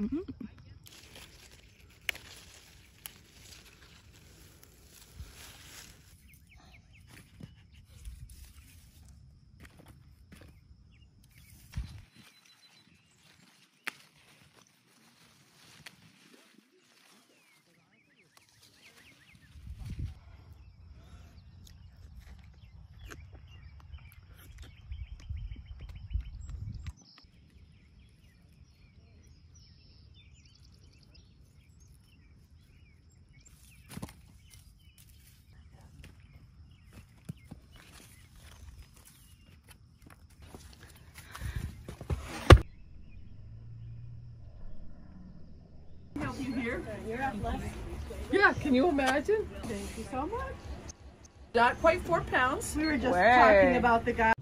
Mm-hmm. You here? Yeah, can you imagine? Thank you so much. Not quite 4 pounds. We were just talking about the guy.